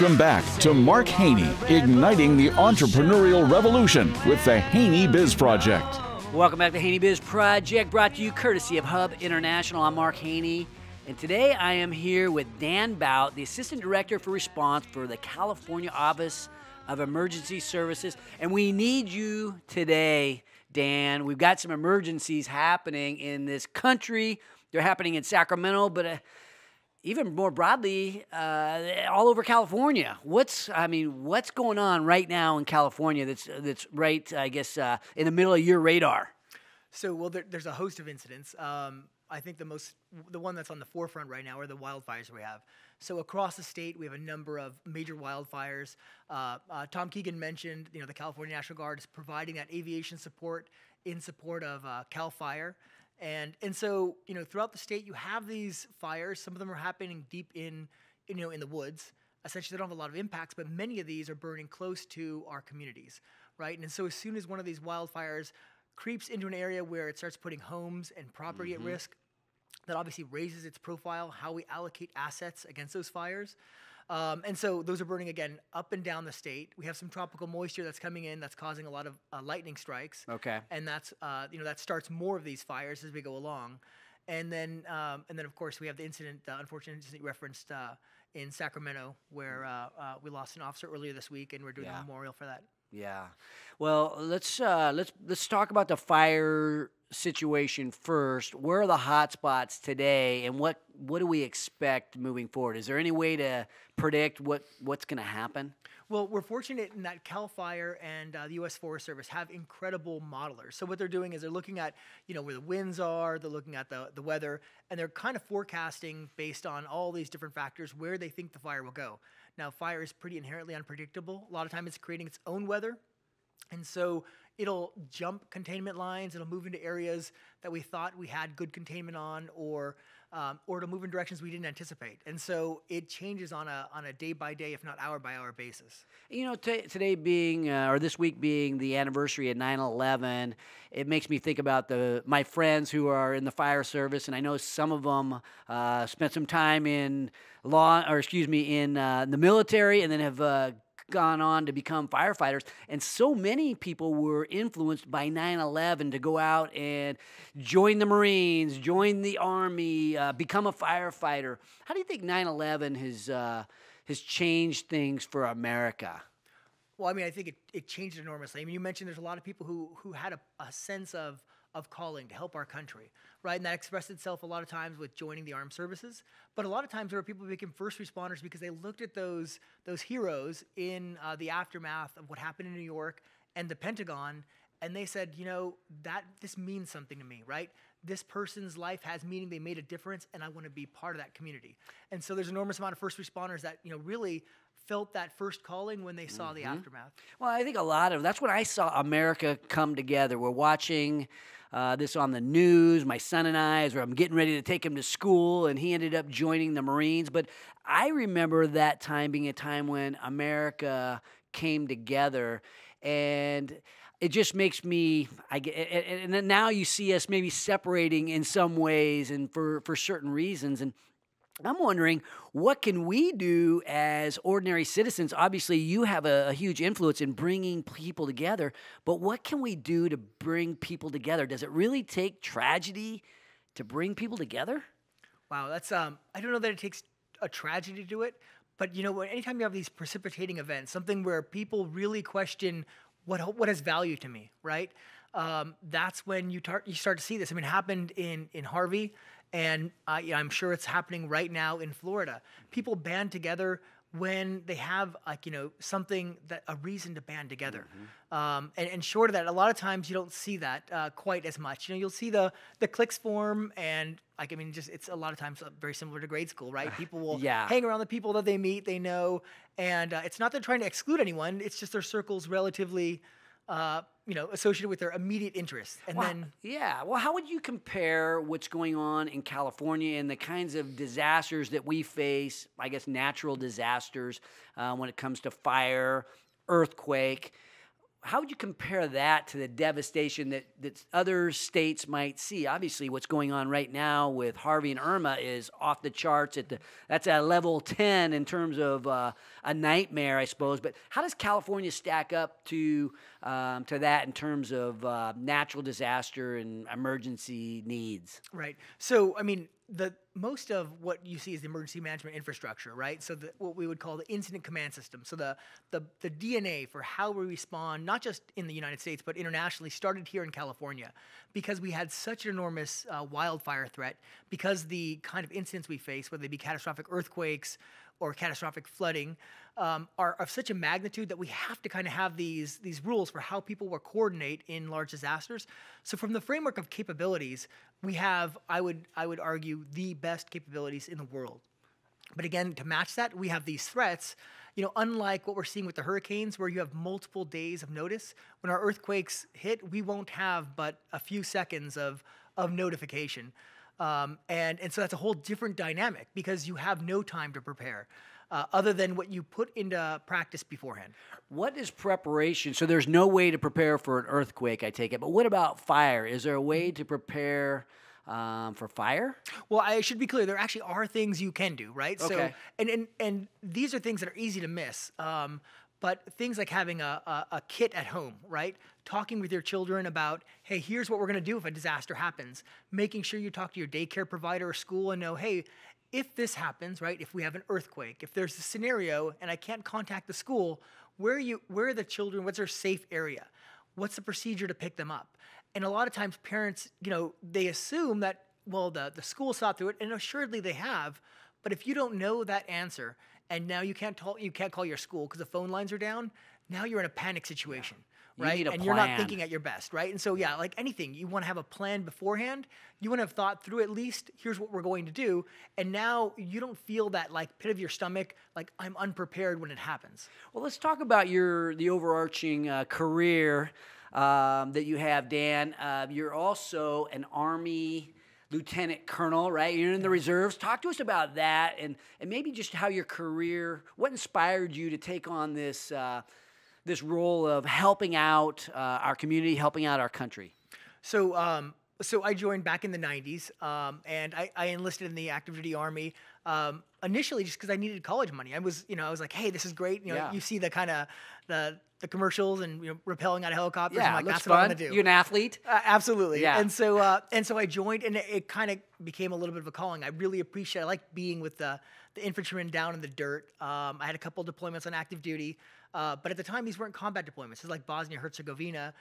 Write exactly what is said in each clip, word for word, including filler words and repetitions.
Welcome back to Mark Haney, igniting the entrepreneurial revolution with the Haney Biz Project. Welcome back to Haney Biz Project, brought to you courtesy of Hub International. I'm Mark Haney, and today I am here with Dan Bout, the Assistant Director for Response for the California Office of Emergency Services. And we need you today, Dan. We've got some emergencies happening in this country. They're happening in Sacramento, but uh, even more broadly, uh, all over California. What's I mean, what's going on right now in California? That's that's right, I guess, uh, in the middle of your radar. So, well, there, there's a host of incidents. Um, I think the most, the one that's on the forefront right now, are the wildfires we have. So across the state, we have a number of major wildfires. Uh, uh, Tom Keegan mentioned, you know, the California National Guard is providing that aviation support in support of uh, Cal Fire. And and so, you know, throughout the state, you have these fires. Some of them are happening deep in, you know, in the woods. Essentially, they don't have a lot of impacts, but many of these are burning close to our communities, right? And, and so as soon as one of these wildfires creeps into an area where it starts putting homes and property mm-hmm. at risk, that obviously raises its profile, how we allocate assets against those fires. Um, and so those are burning, again, up and down the state. We have some tropical moisture that's coming in that's causing a lot of uh, lightning strikes. Okay. And that's, uh, you know, that starts more of these fires as we go along. And then, um, and then of course, we have the incident, the unfortunate incident you referenced uh, in Sacramento, where uh, uh, we lost an officer earlier this week, and we're doing yeah. a memorial for that. Yeah. Well, let's, uh, let's, let's talk about the fire situation first. Where are the hot spots today, and what what do we expect moving forward? Is there any way to predict what what's going to happen? Well, we're fortunate in that Cal Fire and uh, the U S Forest Service have incredible modelers. So what they're doing is they're looking at, you know, where the winds are, they're looking at the the weather, and they're kind of forecasting based on all these different factors where they think the fire will go. Now, fire is pretty inherently unpredictable. A lot of times it's creating its own weather, and so it'll jump containment lines, it'll move into areas that we thought we had good containment on, or um, or it'll move in directions we didn't anticipate. And so it changes on a on a day-by-day, if not hour-by-hour basis. You know, t today being, uh, or this week being the anniversary of nine eleven, it makes me think about the my friends who are in the fire service, and I know some of them uh, spent some time in law, or excuse me, in uh, the military, and then have uh, gone on to become firefighters, and so many people were influenced by nine eleven to go out and join the Marines, join the Army, uh, become a firefighter. How do you think nine eleven has uh, has changed things for America? Well, I mean, I think it, it changed enormously. I mean, you mentioned there's a lot of people who who had a, a sense of of calling to help our country, right? And that expressed itself a lot of times with joining the armed services. But a lot of times there were people who became first responders because they looked at those, those heroes in uh, the aftermath of what happened in New York and the Pentagon, and they said, you know, that this means something to me, right? This person's life has meaning, they made a difference, and I want to be part of that community. And so there's an enormous amount of first responders that, you know, really felt that first calling when they saw mm-hmm. the aftermath. Well, I think a lot of, that's when I saw America come together. We're watching Uh, this on the news, my son and I, as I'm getting ready to take him to school, and he ended up joining the Marines. But I remember that time being a time when America came together, and it just makes me, I get, and then now you see us maybe separating in some ways and for, for certain reasons. And I'm wondering, what can we do as ordinary citizens? Obviously, you have a, a huge influence in bringing people together, but what can we do to bring people together? Does it really take tragedy to bring people together? Wow, that's um, I don't know that it takes a tragedy to do it, but you know, anytime you have these precipitating events, something where people really question what what has value to me, right? Um, that's when you tar you start to see this. I mean, it happened in in Harvey. And uh, yeah, I'm sure it's happening right now in Florida. People band together when they have, like, you know, something that a reason to band together. Mm-hmm. um, and, and short of that, a lot of times you don't see that uh, quite as much. You know, you'll see the the cliques form, and like I mean, just it's a lot of times very similar to grade school, right? People will yeah. hang around the people that they meet, they know, and uh, it's not they're trying to exclude anyone. It's just their circle's relatively, Uh, you know, associated with their immediate interests. And well, then, yeah. Well, how would you compare what's going on in California and the kinds of disasters that we face, I guess natural disasters, uh, when it comes to fire, earthquake? how would you compare that to the devastation that, that other states might see? Obviously, what's going on right now with Harvey and Irma is off the charts. At the, that's at level ten in terms of uh, a nightmare, I suppose. But how does California stack up to, um, to that in terms of uh, natural disaster and emergency needs? Right. So, I mean, the most of what you see is the emergency management infrastructure, right? So the, what we would call the incident command system. So the, the, the D N A for how we respond, not just in the United States, but internationally, started here in California because we had such an enormous uh, wildfire threat, because the kind of incidents we face, whether they be catastrophic earthquakes or catastrophic flooding, um, are of such a magnitude that we have to kind of have these, these rules for how people will coordinate in large disasters. So from the framework of capabilities, we have, I would, I would argue, the best capabilities in the world. But again, to match that, we have these threats. You know, unlike what we're seeing with the hurricanes, where you have multiple days of notice, when our earthquakes hit, we won't have but a few seconds of, of notification. Um, and, and so that's a whole different dynamic because you have no time to prepare uh, other than what you put into practice beforehand. What is preparation? So there's no way to prepare for an earthquake, I take it. But what about fire? Is there a way to prepare um, for fire? Well, I should be clear. There actually are things you can do, right? Okay. So, and, and, and these are things that are easy to miss. Um, But things like having a, a, a kit at home, right? Talking with your children about, hey, here's what we're gonna do if a disaster happens. Making sure you talk to your daycare provider or school and know, hey, if this happens, right? If we have an earthquake, if there's a scenario and I can't contact the school, where are, you, where are the children, what's their safe area? What's the procedure to pick them up? And a lot of times parents, you know, they assume that, well, the, the school saw through it, and assuredly they have, but if you don't know that answer, and now you can't talk, you can't call your school because the phone lines are down. Now you're in a panic situation, yeah. right? You need a and plan. You're not thinking at your best, right? And so, yeah, like anything, you want to have a plan beforehand. You want to have thought through at least, here's what we're going to do. And now you don't feel that like pit of your stomach, like I'm unprepared when it happens. Well, let's talk about your the overarching uh, career um, that you have, Dan. Uh, you're also an Army Lieutenant Colonel, right? You're in the reserves. Talk to us about that, and and maybe just how your career, what inspired you to take on this uh, this role of helping out uh, our community, helping out our country. So, um, so I joined back in the nineties, um, and I, I enlisted in the active duty Army um, initially just because I needed college money. I was, you know, I was like, hey, this is great. You know, yeah. you see the kind of the the commercials and, you know, rappelling out of helicopters. Yeah, I'm like, that's what I'm gonna do. You're an athlete? Uh, absolutely. Yeah. And so, uh, and so I joined, and it, it kind of became a little bit of a calling. I really appreciate. I like being with the the infantrymen down in the dirt. Um, I had a couple deployments on active duty, uh, but at the time these weren't combat deployments. It was like Bosnia Herzegovina,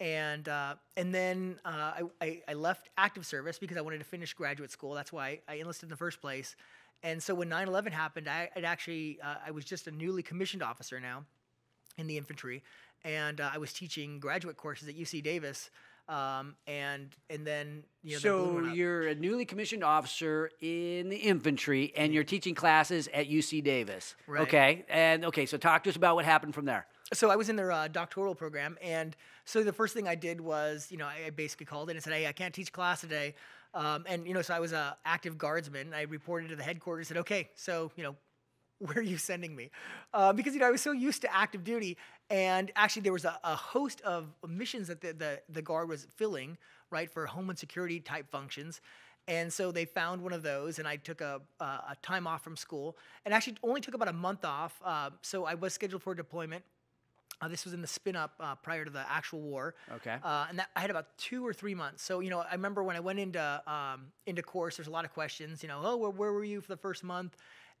and uh, and then uh, I, I I left active service because I wanted to finish graduate school. That's why I enlisted in the first place. And so when nine eleven happened, I I'd actually uh, I was just a newly commissioned officer now in the infantry, and uh, I was teaching graduate courses at U C Davis, um, and and then you know. So you're a newly commissioned officer in the infantry, and you're teaching classes at U C Davis. Right. Okay, and okay, so talk to us about what happened from there. So I was in their uh, doctoral program, and so the first thing I did was, you know, I, I basically called in and said, hey, I can't teach class today, um, and you know, so I was a active guardsman. I reported to the headquarters and said, okay, so you know, where are you sending me? Uh, because, you know, I was so used to active duty, and actually there was a, a host of missions that the, the, the Guard was filling, right, for homeland security type functions. And so they found one of those, and I took a, a, a time off from school, and actually only took about a month off. Uh, so I was scheduled for deployment. Uh, this was in the spin-up uh, prior to the actual war. Okay. Uh, and that, I had about two or three months. So, you know, I remember when I went into, um, into course, there's a lot of questions, you know, oh, where, where were you for the first month?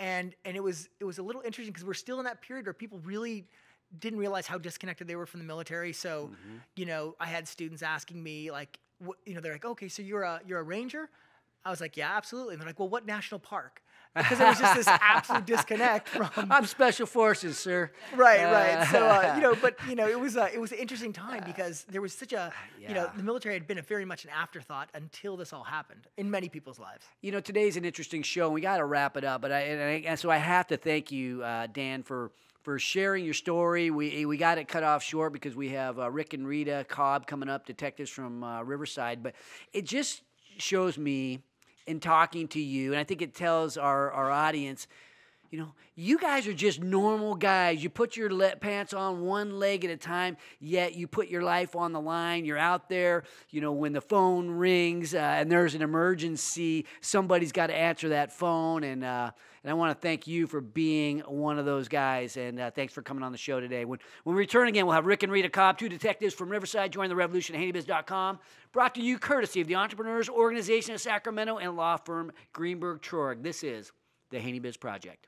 And and it was it was a little interesting because we're still in that period where people really didn't realize how disconnected they were from the military. So, mm-hmm. you know, I had students asking me like, wh you know, they're like, okay, so you're a you're a ranger? I was like, yeah, absolutely. And they're like, well, what national park? Because there was just this absolute disconnect from. I'm special forces, sir. Right, uh, right. So uh, you know, but you know, it was uh, it was an interesting time because there was such a yeah. you know, the military had been a very much an afterthought until this all happened in many people's lives. You know, today's an interesting show, and we got to wrap it up. But I and, I and so I have to thank you, uh, Dan, for. for sharing your story. We, we got it cut off short because we have uh, Rick and Rita Cobb coming up, detectives from uh, Riverside. But it just shows me in talking to you, and I think it tells our, our audience, You know, you guys are just normal guys. You put your pants on one leg at a time, yet you put your life on the line. You're out there, you know, when the phone rings uh, and there's an emergency, somebody's got to answer that phone. And, uh, and I want to thank you for being one of those guys. And uh, thanks for coming on the show today. When, when we return again, we'll have Rick and Rita Cobb, two detectives from Riverside, joining the revolution at Haney Biz dot com. Brought to you courtesy of the Entrepreneurs' Organization of Sacramento and law firm Greenberg Traurig. This is the Haney Biz Project.